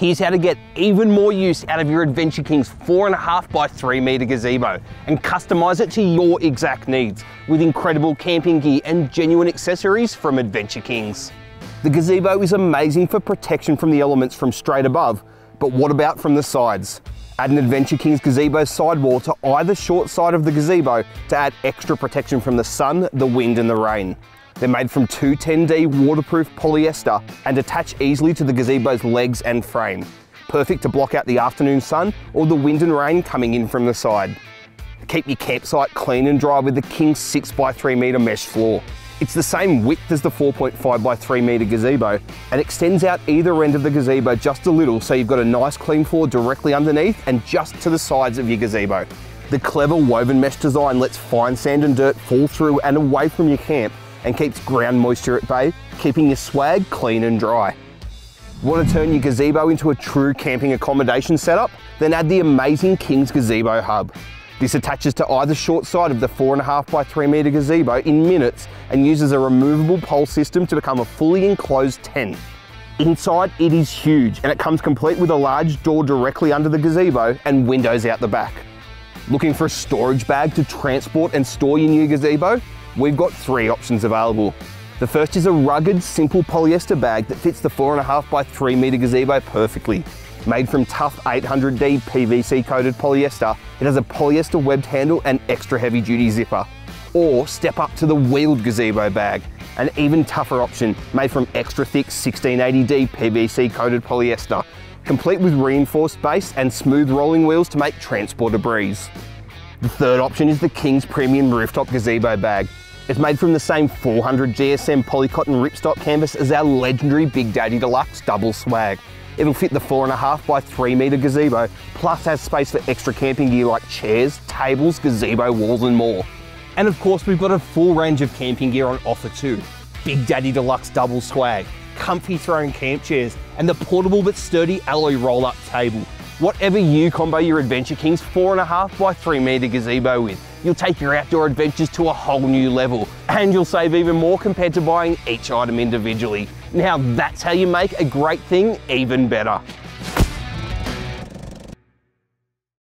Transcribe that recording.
here's how to get even more use out of your Adventure Kings 4.5 by 3 meter gazebo and customize it to your exact needs with incredible camping gear and genuine accessories from Adventure Kings. The gazebo is amazing for protection from the elements from straight above, but what about from the sides? Add an Adventure Kings gazebo sidewall to either short side of the gazebo to add extra protection from the sun, the wind and the rain. They're made from 210D waterproof polyester and attach easily to the gazebo's legs and frame. Perfect to block out the afternoon sun or the wind and rain coming in from the side. Keep your campsite clean and dry with the King's 6 by 3 meter mesh floor. It's the same width as the 4.5 by 3 meter gazebo and extends out either end of the gazebo just a little, so you've got a nice clean floor directly underneath and just to the sides of your gazebo. The clever woven mesh design lets fine sand and dirt fall through and away from your camp and keeps ground moisture at bay, keeping your swag clean and dry. Want to turn your gazebo into a true camping accommodation setup? Then add the amazing King's Gazebo Hub. This attaches to either short side of the 4.5 by 3 meter gazebo in minutes and uses a removable pole system to become a fully enclosed tent. Inside, it is huge and it comes complete with a large door directly under the gazebo and windows out the back. Looking for a storage bag to transport and store your new gazebo? We've got three options available. The first is a rugged, simple polyester bag that fits the 4.5 by 3 meter gazebo perfectly. Made from tough 800D PVC coated polyester, it has a polyester webbed handle and extra heavy duty zipper. Or step up to the wheeled gazebo bag, an even tougher option made from extra thick 1680D PVC coated polyester, complete with reinforced base and smooth rolling wheels to make transport a breeze. The third option is the King's Premium Rooftop Gazebo Bag. It's made from the same 400 GSM polycotton ripstop canvas as our legendary Big Daddy Deluxe Double Swag. It'll fit the 4.5 by 3 meter gazebo, plus has space for extra camping gear like chairs, tables, gazebo walls and more. And of course, we've got a full range of camping gear on offer too. Big Daddy Deluxe Double Swag, comfy throwing camp chairs, and the portable but sturdy alloy roll-up table. Whatever you combo your Adventure Kings 4.5 by 3 meter gazebo with, you'll take your outdoor adventures to a whole new level, and you'll save even more compared to buying each item individually. Now that's how you make a great thing even better.